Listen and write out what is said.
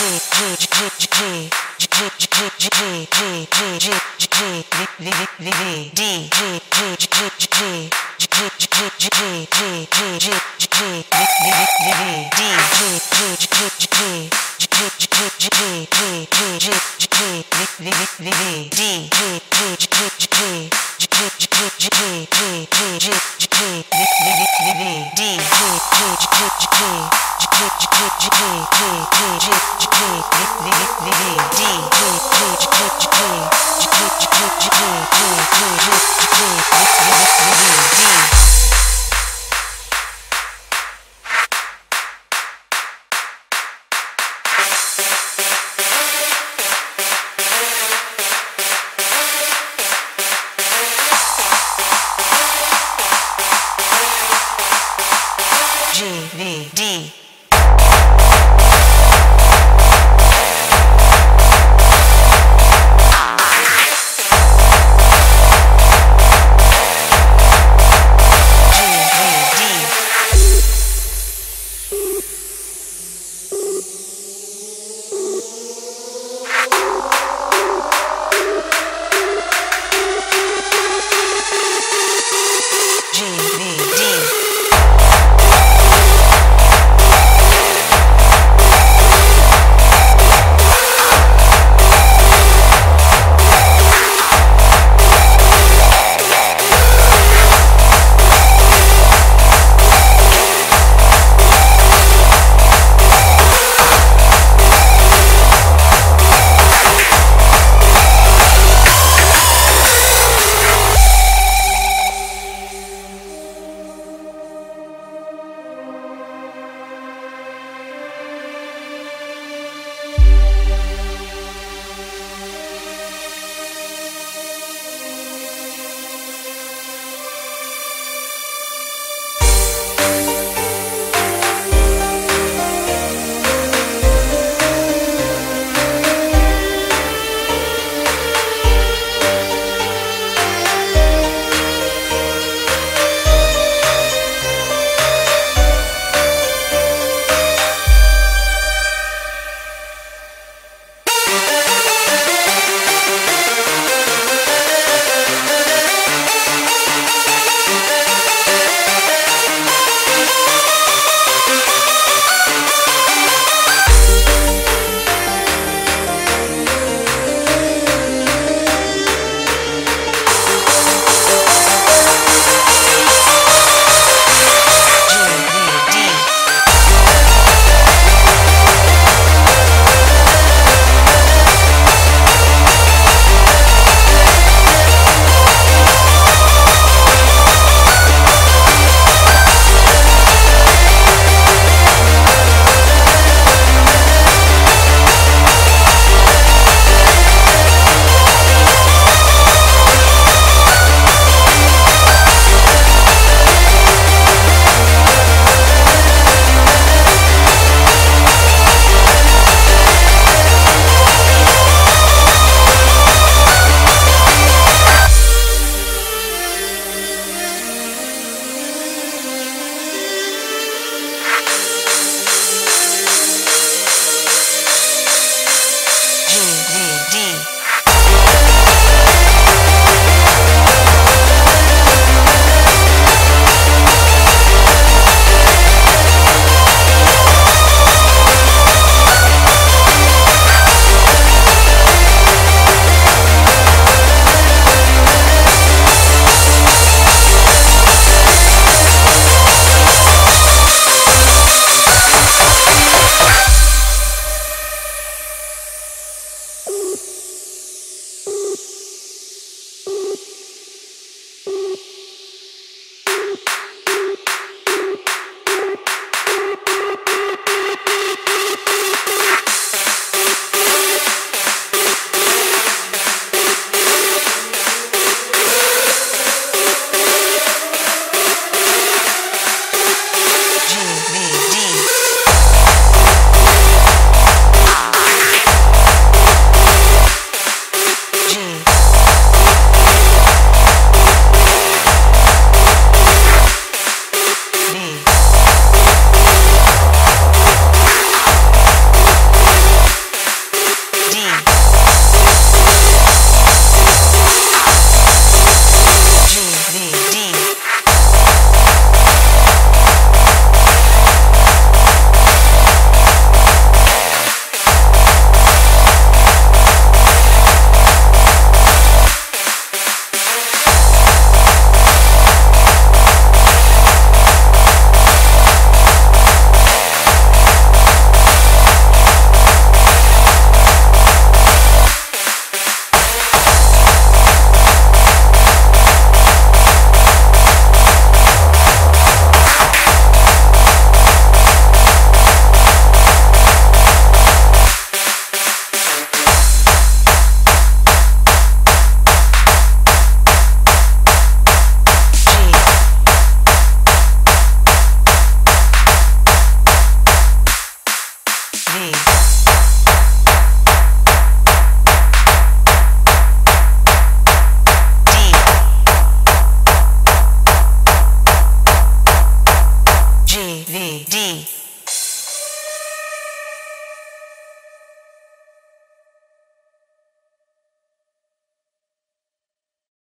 D.